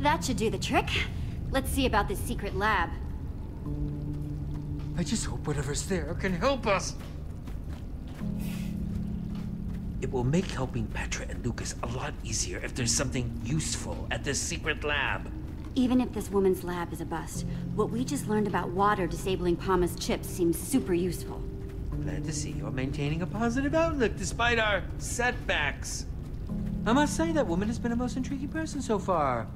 That should do the trick. Let's see about this secret lab. I just hope whatever's there can help us. It will make helping Petra and Lucas a lot easier if there's something useful at this secret lab. Even if this woman's lab is a bust, what we just learned about water disabling Pama's chips seems super useful. Glad to see you're maintaining a positive outlook despite our setbacks. I must say that woman has been the most intriguing person so far.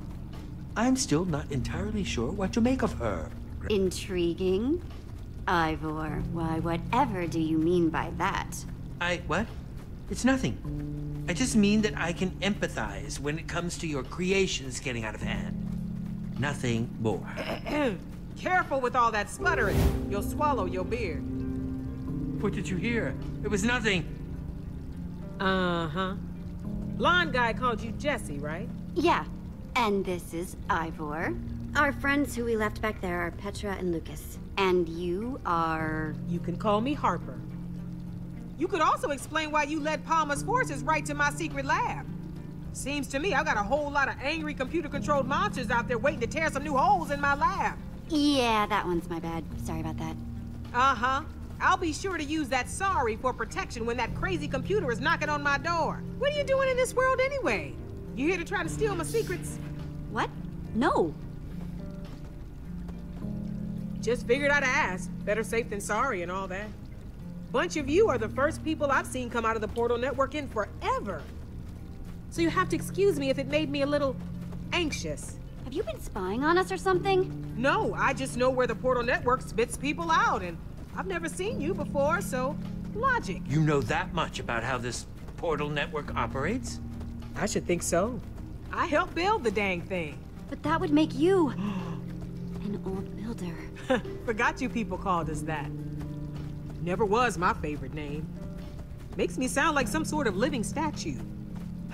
I'm still not entirely sure what to make of her. Intriguing? Ivor, why, whatever do you mean by that? What? It's nothing. I just mean that I can empathize when it comes to your creations getting out of hand. Nothing more. Careful with all that spluttering. You'll swallow your beard. What did you hear? It was nothing. Uh-huh. Blonde guy called you Jesse, right? Yeah. And this is Ivor. Our friends who we left back there are Petra and Lucas. And you are... You can call me Harper. You could also explain why you led Palmer's forces right to my secret lab. Seems to me I've got a whole lot of angry computer-controlled monsters out there waiting to tear some new holes in my lab. Yeah, that one's my bad. Sorry about that. Uh-huh. I'll be sure to use that sorry for protection when that crazy computer is knocking on my door. What are you doing in this world anyway? You here to try to steal my secrets? What? No. Just figured I'd ask. Better safe than sorry and all that. Bunch of you are the first people I've seen come out of the Portal Network in forever. So you have to excuse me if it made me a little anxious. Have you been spying on us or something? No, I just know where the Portal Network spits people out, and I've never seen you before, so logic. You know that much about how this Portal Network operates? I should think so. I helped build the dang thing. But that would make you an old builder. Forgot you people called us that. Never was my favorite name. Makes me sound like some sort of living statue.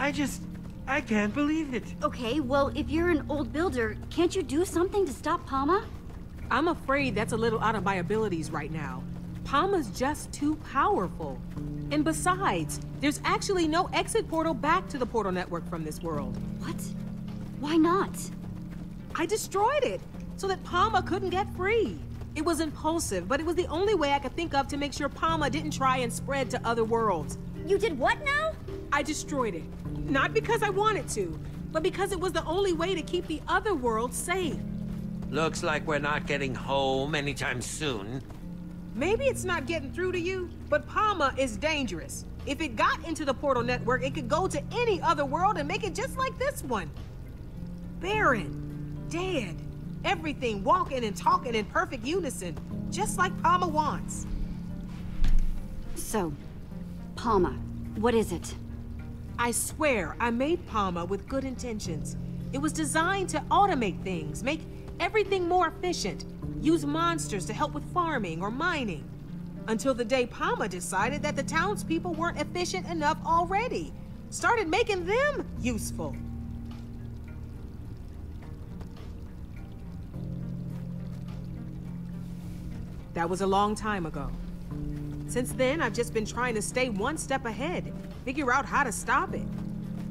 I can't believe it. Okay, well, if you're an old builder, can't you do something to stop Pama? I'm afraid that's a little out of my abilities right now. Pama's just too powerful. And besides, there's actually no exit portal back to the Portal Network from this world. What? Why not? I destroyed it so that Pama couldn't get free. It was impulsive, but it was the only way I could think of to make sure Pama didn't try and spread to other worlds. You did what now? I destroyed it. Not because I wanted to, but because it was the only way to keep the other world safe. Looks like we're not getting home anytime soon. Maybe it's not getting through to you, but Pama is dangerous. If it got into the Portal Network, it could go to any other world and make it just like this one. Barren, dead, everything walking and talking in perfect unison, just like Pama wants. So, Pama, what is it? I swear I made Pama with good intentions. It was designed to automate things, make everything more efficient, use monsters to help with farming or mining, until the day Pama decided that the townspeople weren't efficient enough already, started making them useful. That was a long time ago. Since then, I've just been trying to stay one step ahead, figure out how to stop it.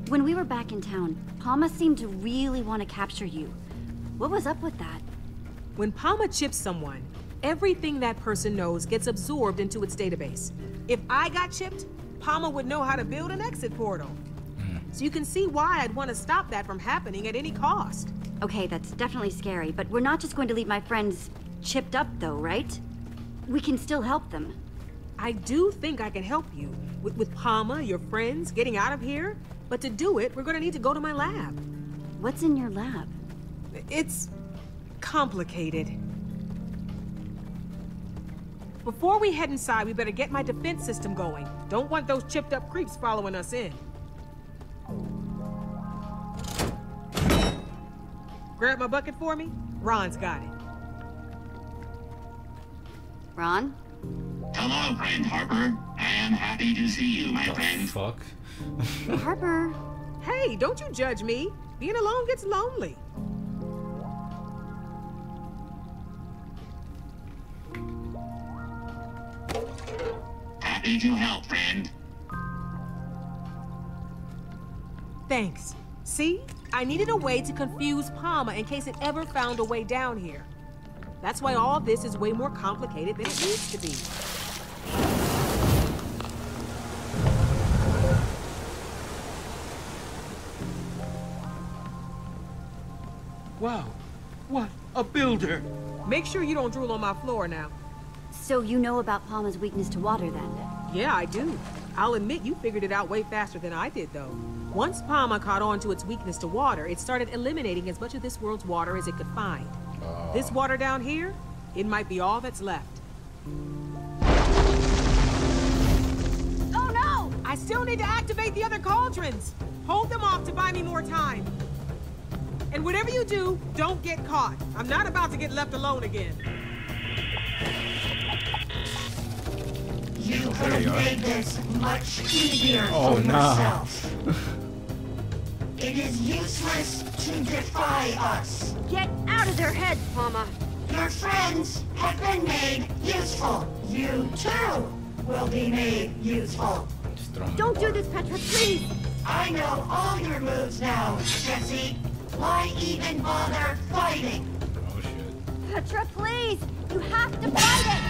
When we were back in town, Pama seemed to really want to capture you. What was up with that? When Pama chips someone, everything that person knows gets absorbed into its database. If I got chipped, Pama would know how to build an exit portal. So you can see why I'd want to stop that from happening at any cost. Okay, that's definitely scary, but we're not just going to leave my friends chipped up though, right? We can still help them. I do think I can help you. With Pama, your friends, getting out of here. But to do it, we're gonna need to go to my lab. What's in your lab? It's complicated. Before we head inside, we better get my defense system going. Don't want those chipped up creeps following us in. Grab my bucket for me? Ron's got it. Ron? Hello, friend Harper. I am happy to see you, my friend. Fuck. Harper. Hey, don't you judge me. Being alone gets lonely. Happy to help, friend. Thanks. See? I needed a way to confuse Pama in case it ever found a way down here. That's why all this is way more complicated than it needs to be. Wow, what a builder! Make sure you don't drool on my floor now. So you know about Pama's weakness to water then? Yeah, I do. I'll admit you figured it out way faster than I did, though. Once Pama caught on to its weakness to water, it started eliminating as much of this world's water as it could find. This water down here, it might be all that's left. Oh no! I still need to activate the other cauldrons! Hold them off to buy me more time. And whatever you do, don't get caught. I'm not about to get left alone again. You could have made this much easier for yourself. It is useless to defy us. Get out of their heads, Pama. Your friends have been made useful. You too will be made useful. Don't do this, Petra, please. I know all your moves now, Jessie. Why even bother fighting? Oh shit. Petra, please! You have to fight it!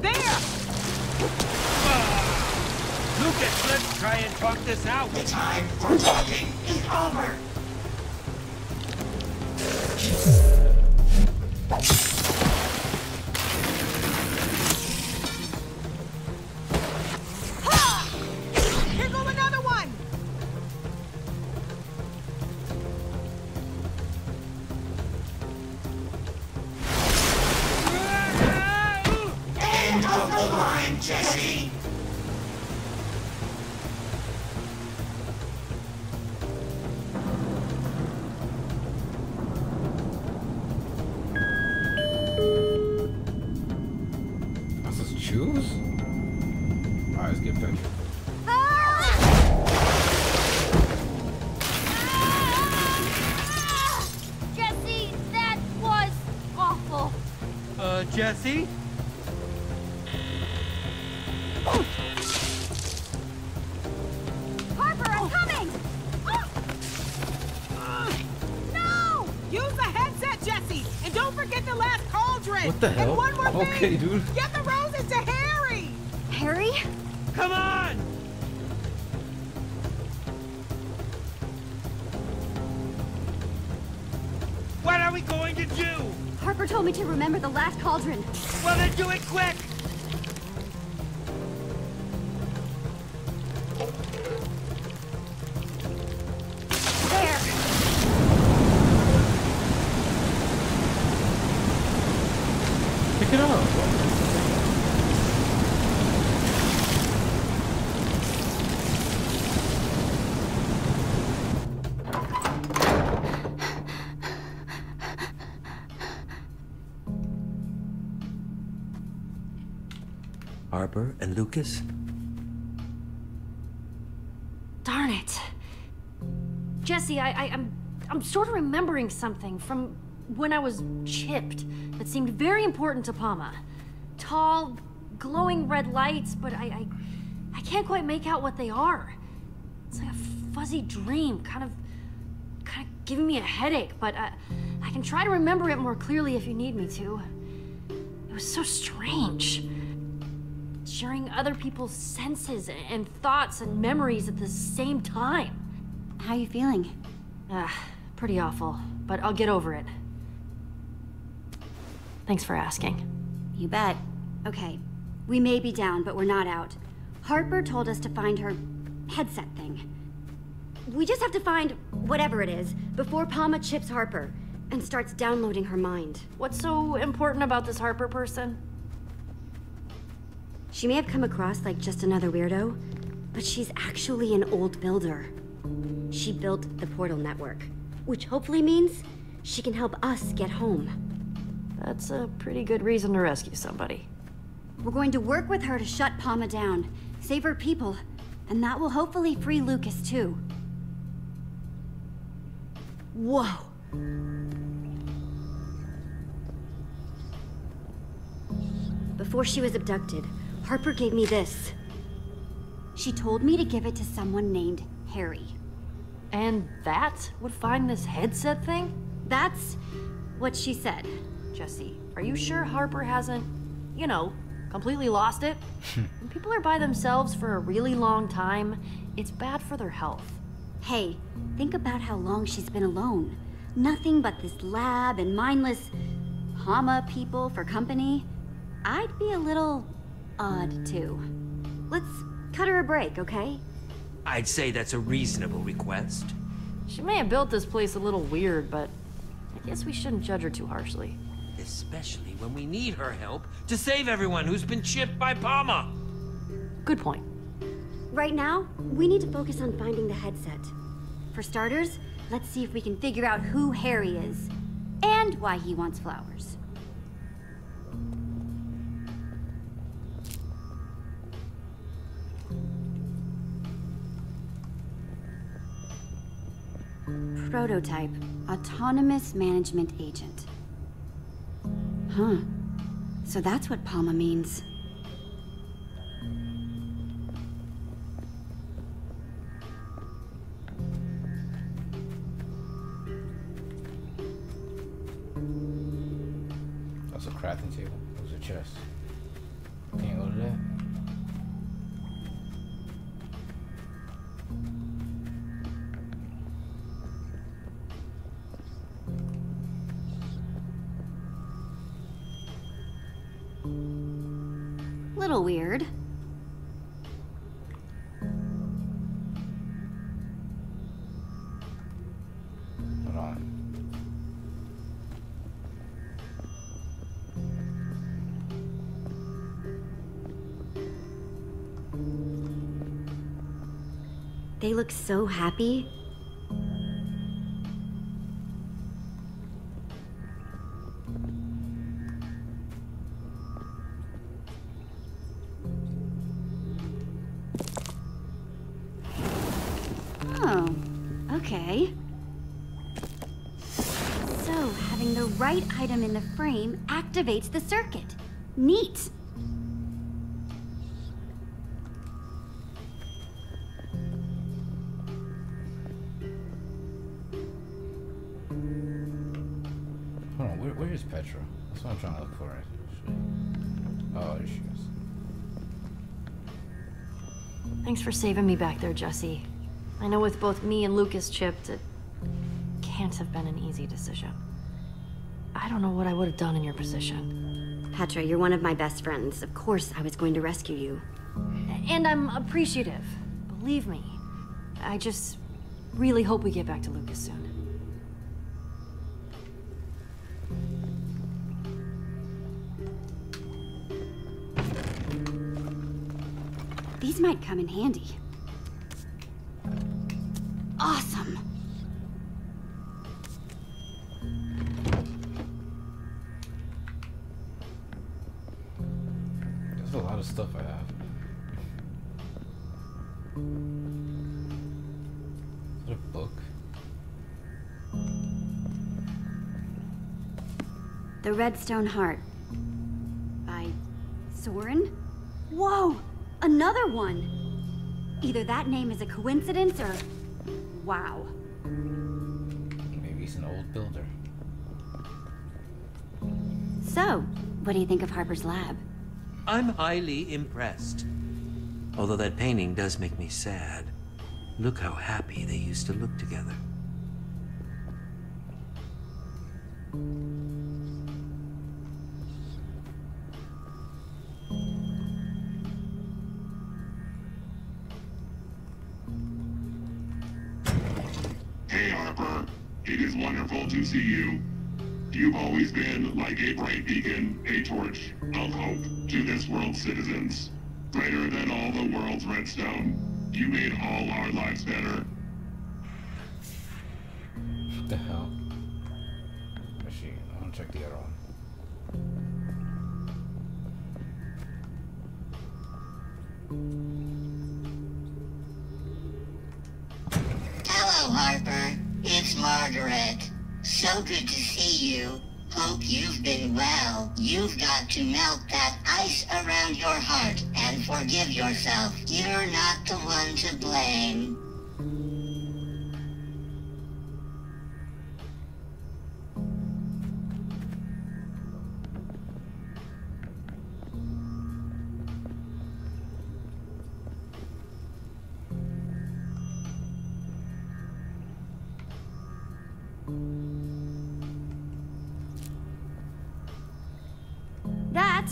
There! Lucas, let's try and talk this out. The time for talking is over. Jesse? Harper, I'm coming! No! Use the headset, Jesse! And don't forget the last cauldron! What the hell? And one more thing. Okay, dude. Get the roses to Harry! Harry? Come on! What are we going to do? Harper told me to remember the last cauldron. Well, then do it quick! There! Pick it up! And Lucas? Darn it. Jesse, I'm sort of remembering something from when I was chipped that seemed very important to Pama. Tall, glowing red lights, but I can't quite make out what they are. It's like a fuzzy dream, kind of giving me a headache, but I can try to remember it more clearly if you need me to. It was so strange. Sharing other people's senses and thoughts and memories at the same time. How are you feeling? Pretty awful, but I'll get over it. Thanks for asking. You bet. Okay, we may be down, but we're not out. Harper told us to find her headset thing. We just have to find whatever it is before Pama chips Harper and starts downloading her mind. What's so important about this Harper person? She may have come across like just another weirdo, but she's actually an old builder. She built the Portal Network, which hopefully means she can help us get home. That's a pretty good reason to rescue somebody. We're going to work with her to shut Pama down, save her people, and that will hopefully free Lucas too. Whoa. Before she was abducted, Harper gave me this. She told me to give it to someone named Harry. And that would find this headset thing? That's what she said. Jesse, are you sure Harper hasn't, you know, completely lost it? When people are by themselves for a really long time, it's bad for their health. Hey, think about how long she's been alone. Nothing but this lab and mindless Pama people for company. I'd be a little odd, too. Let's cut her a break, okay? I'd say that's a reasonable request. She may have built this place a little weird, but I guess we shouldn't judge her too harshly. Especially when we need her help to save everyone who's been chipped by Pama. Good point. Right now, we need to focus on finding the headset. For starters, let's see if we can figure out who Harry is and why he wants flowers. Prototype, autonomous management agent. Huh. So that's what Pama means. That's a crafting table. There's a chest. Can't go to that. Little weird. Hold on. They look so happy. Item in the frame activates the circuit. Neat. Hold on, where is Petra? That's what I'm trying to look for. Oh, there she is. Thanks for saving me back there, Jesse. I know with both me and Lucas chipped, it can't have been an easy decision. I don't know what I would have done in your position. Petra, you're one of my best friends. Of course I was going to rescue you. And I'm appreciative. Believe me. I just really hope we get back to Lucas soon. These might come in handy. Awesome! A lot of stuff I have. Is that a book? The Redstone Heart by Soren? Whoa! Another one! Either that name is a coincidence or... wow. Maybe he's an old builder. So, what do you think of Harper's lab? I'm highly impressed. Although that painting does make me sad. Look how happy they used to look together. Hey Harper, it is wonderful to see you. You've always been like a bright beacon, a torch of hope to this world's citizens. Greater than all the world's redstone, you made all our lives better. What the hell? Where's she? I want to check the other one. Hello, Harper. It's Margaret. So good to see you. Hope you've been well. You've got to melt that ice around your heart and forgive yourself. You're not the one to blame. That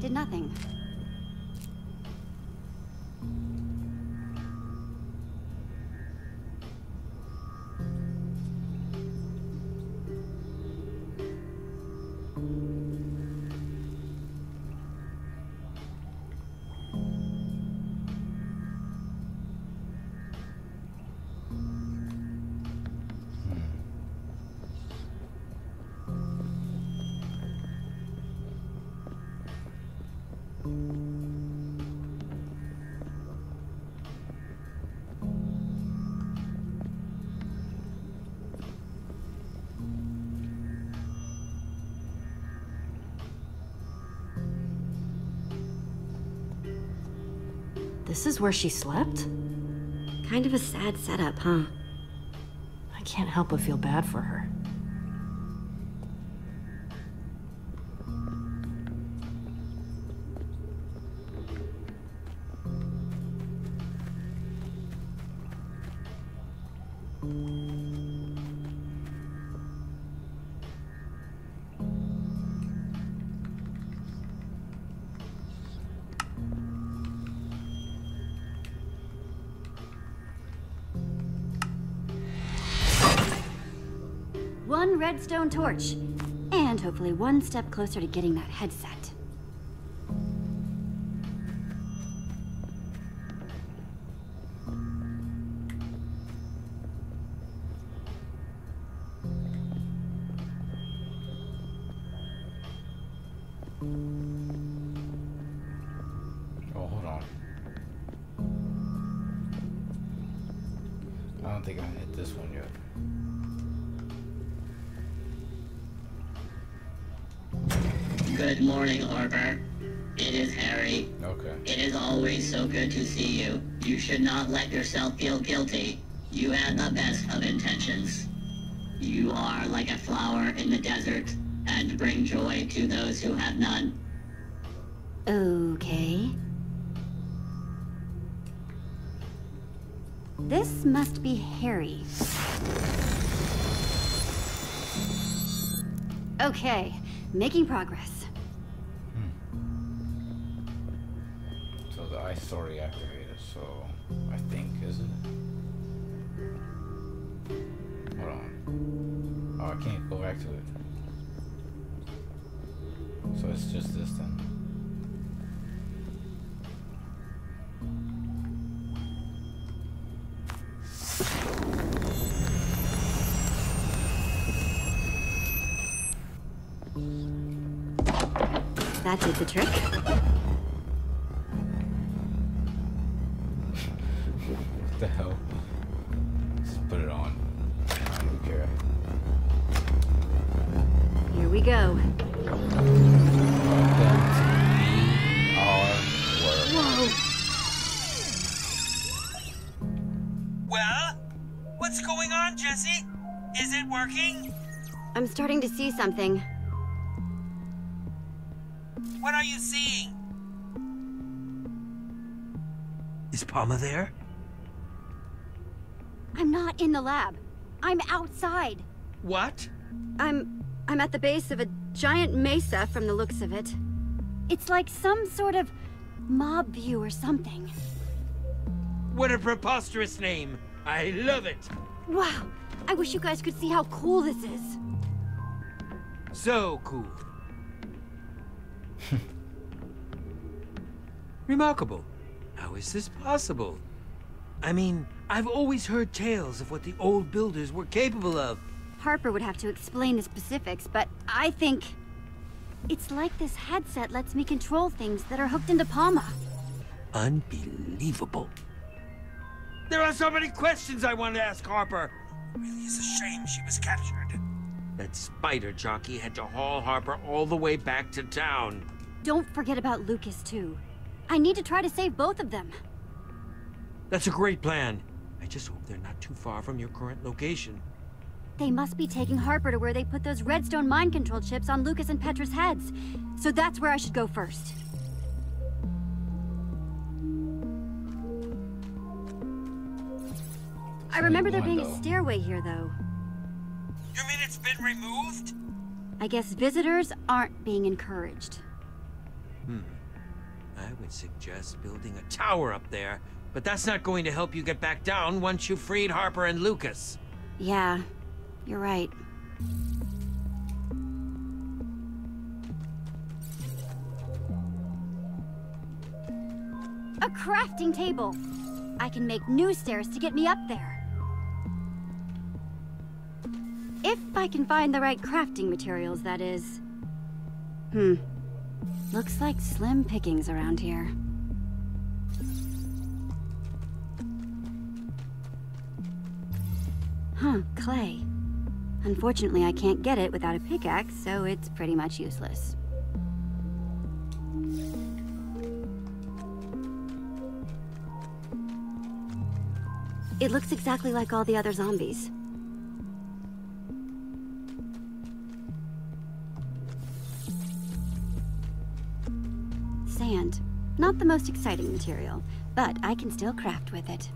did nothing. This is where she slept? Kind of a sad setup, huh? I can't help but feel bad for her. One redstone torch, and hopefully one step closer to getting that headset. Oh, hold on. I don't think I hit this one yet. Good morning, Harper. It is Harry. Okay. It is always so good to see you. You should not let yourself feel guilty. You had the best of intentions. You are like a flower in the desert and bring joy to those who have none. Okay. This must be Harry. Okay, making progress. I saw reactivated, so I think, is it? Hold on. Oh, I can't go back to it. So it's just this then. That did the trick. What the hell? Just put it on. I don't care. Here we go. Whoa. Well, what's going on, Jesse? Is it working? I'm starting to see something. What are you seeing? Is Pama there? I'm not in the lab. I'm outside. What? I'm at the base of a giant mesa from the looks of it. It's like some sort of mob view or something. What a preposterous name. I love it. Wow. I wish you guys could see how cool this is. So cool. Remarkable. How is this possible? I mean, I've always heard tales of what the old builders were capable of. Harper would have to explain the specifics, but I think... it's like this headset lets me control things that are hooked into Pama. Unbelievable. There are so many questions I want to ask Harper. It really is a shame she was captured. That spider jockey had to haul Harper all the way back to town. Don't forget about Lucas, too. I need to try to save both of them. That's a great plan. I just hope they're not too far from your current location. They must be taking Harper to where they put those redstone mind control chips on Lucas and Petra's heads. So that's where I should go first. I remember there being a stairway here, though. You mean it's been removed? I guess visitors aren't being encouraged. I would suggest building a tower up there, but that's not going to help you get back down once you've freed Harper and Lucas. Yeah, you're right. A crafting table! I can make new stairs to get me up there. If I can find the right crafting materials, that is. Looks like slim pickings around here. Clay. Unfortunately, I can't get it without a pickaxe, so it's pretty much useless. It looks exactly like all the other zombies. Sand. Not the most exciting material, but I can still craft with it.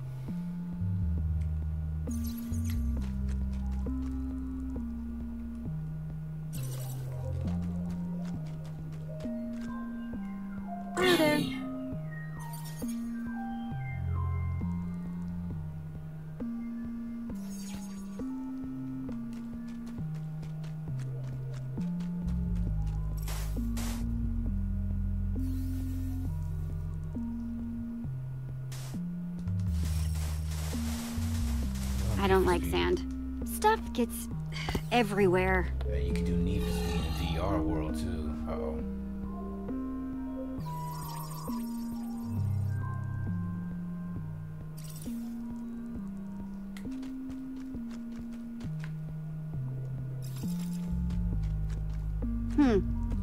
Hey there. I don't like sand. Stuff gets everywhere. Yeah, you can do needlessly in the VR world too. Uh-oh.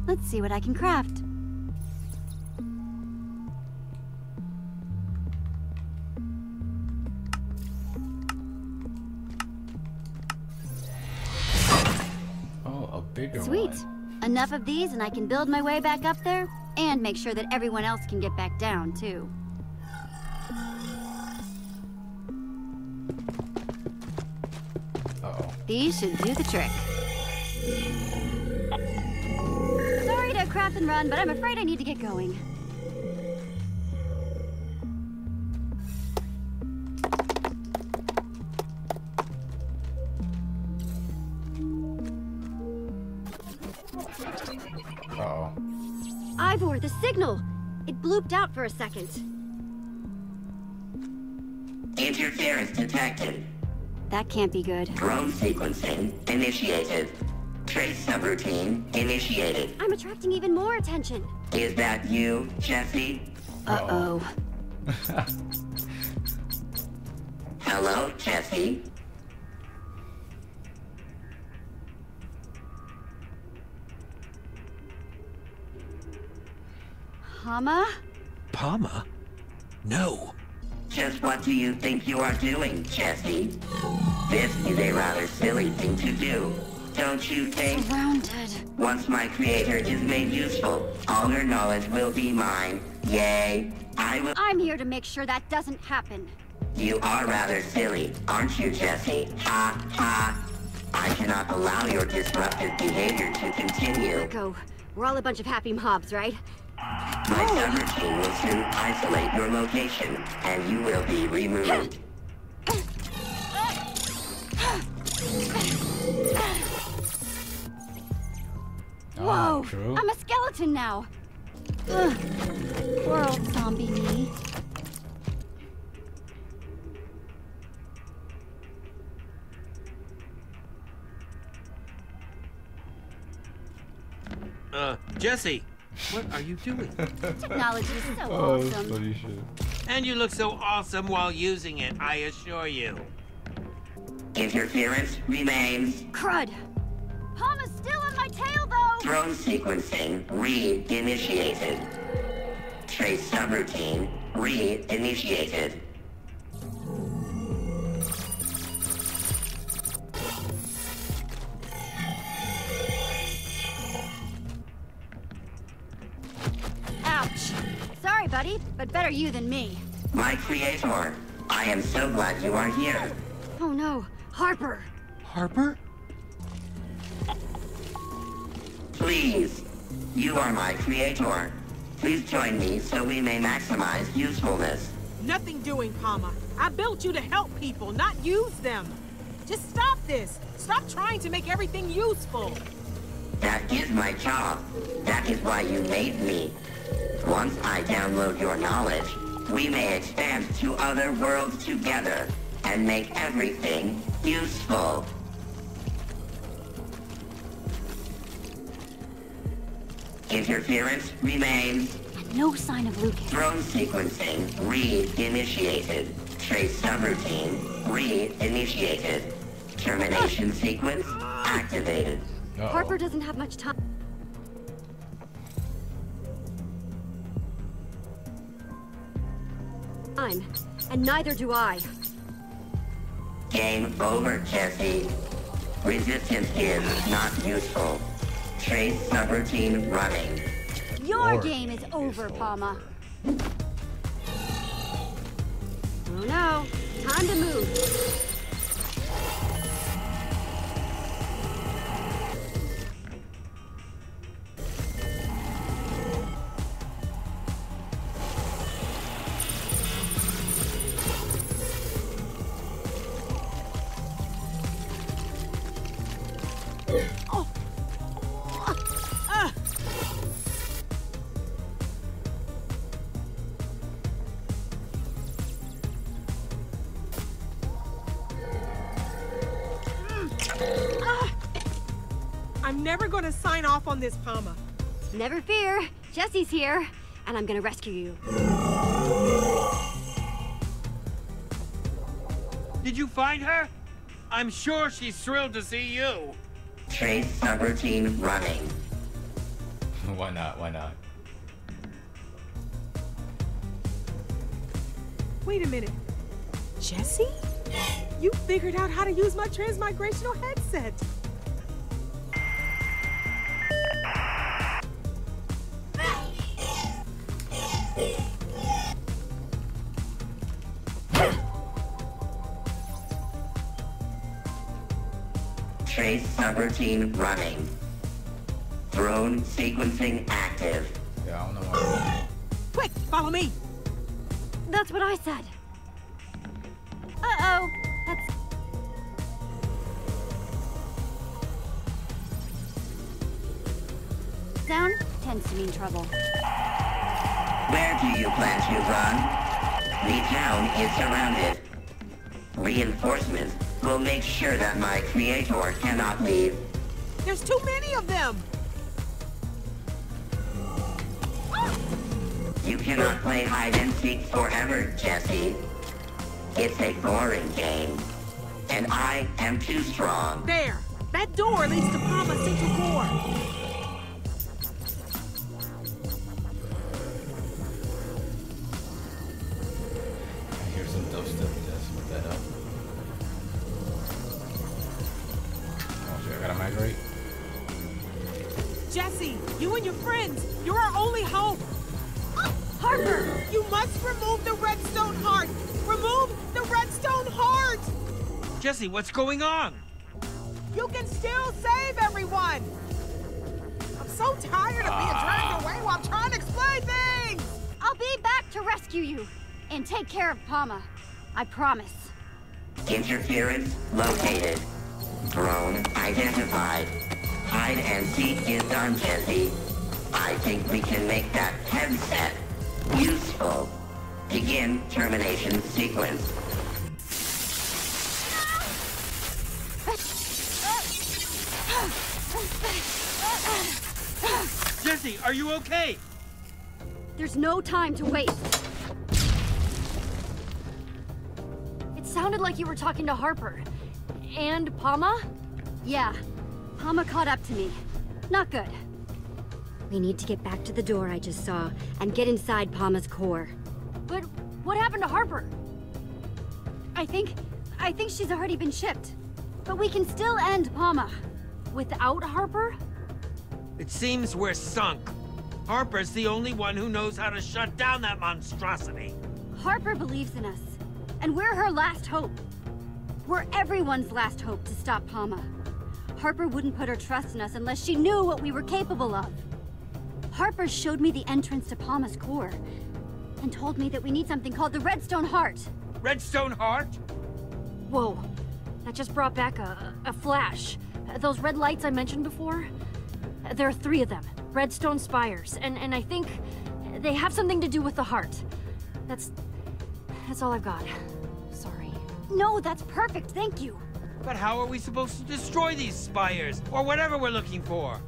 Let's see what I can craft. Oh, a bigger one. Sweet. Enough of these and I can build my way back up there and make sure that everyone else can get back down, too. Uh-oh. These should do the trick. Crap and run, but I'm afraid I need to get going. Uh-oh. Ivor, the signal! It blooped out for a second. Interference detected. That can't be good. Drone sequencing initiated. Trace subroutine initiated. I'm attracting even more attention. Is that you, Jesse? Uh-oh. Hello, Jesse? Pama? Pama? No. Just what do you think you are doing, Jesse? This is a rather silly thing to do. Don't you think? Surrounded. Once my creator is made useful, all her knowledge will be mine. Yay. I will- I'm here to make sure that doesn't happen. You are rather silly, aren't you, Jesse? Ha, ha. I cannot allow your disruptive behavior to continue. Go. We're all a bunch of happy mobs, right? My subroutine will soon isolate your location, and you will be removed. Whoa! True. I'm a skeleton now! Ugh. Poor old zombie me. Jesse! What are you doing? Technology is so awesome. Bloody shit. And you look so awesome while using it, I assure you. Interference remains. Crud! Pama's still on my tail, though! Drone sequencing re-initiated. Trace subroutine re-initiated. Ouch. Sorry, buddy, but better you than me. My creator, I am so glad you are here. Oh no, Harper. Harper? Please, you are my creator. Please join me so we may maximize usefulness. Nothing doing, Pama. I built you to help people, not use them. Just stop this. Stop trying to make everything useful. That is my job. That is why you made me. Once I download your knowledge, we may expand to other worlds together and make everything useful. Interference remains. And no sign of Lucas. Drone sequencing re-initiated. Trace subroutine re-initiated. Termination sequence activated. Uh-oh. Harper doesn't have much time. And neither do I. Game over, Jesse. Resistance is not useful. Trace subroutine running. Your game is over, Pama. Oh no. Time to move. Gonna sign off on this, Pama. Never fear, Jesse's here, and I'm gonna rescue you. Did you find her? I'm sure she's thrilled to see you. Trace subroutine running. Why not? Why not? Wait a minute, Jesse? You figured out how to use my transmigrational headset. Trace subroutine running. Drone sequencing active. Yeah, I don't know why. Quick, follow me. That's what I said. Uh-oh. That's... Sound tends to mean trouble. Where do you plan to run? The town is surrounded. Reinforcements will make sure that my creator cannot leave. There's too many of them! You cannot play hide and seek forever, Jesse. It's a boring game. And I am too strong. There! That door leads to PAMA Central Core. What's going on? You can still save everyone! I'm so tired of being dragged away while I'm trying to explain things! I'll be back to rescue you and take care of Pama. I promise. Interference located. Drone identified. Hide and seek is done, Jesse. I think we can make that headset useful. Begin termination sequence. Jesse, are you okay? There's no time to waste. It sounded like you were talking to Harper. And Pama? Yeah. Pama caught up to me. Not good. We need to get back to the door I just saw and get inside Pama's core. But what happened to Harper? I think she's already been shipped. But we can still end Pama. Without Harper? It seems we're sunk. Harper's the only one who knows how to shut down that monstrosity. Harper believes in us, and we're her last hope. We're everyone's last hope to stop Pama. Harper wouldn't put her trust in us unless she knew what we were capable of. Harper showed me the entrance to Pama's core, and told me that we need something called the Redstone Heart. Redstone Heart? Whoa, that just brought back a flash. Those red lights I mentioned before? There are three of them, redstone spires, and I think they have something to do with the heart. That's all I've got. Sorry. No, that's perfect, thank you. But how are we supposed to destroy these spires, or whatever we're looking for?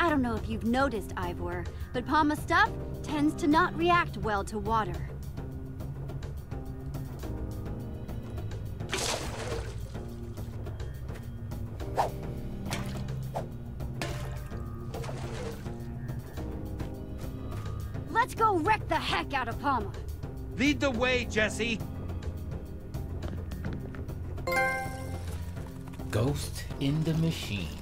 I don't know if you've noticed, Ivor, but Pama stuff tends to not react well to water. Let's go wreck the heck out of Pama. Lead the way, Jesse. Ghost in the machine.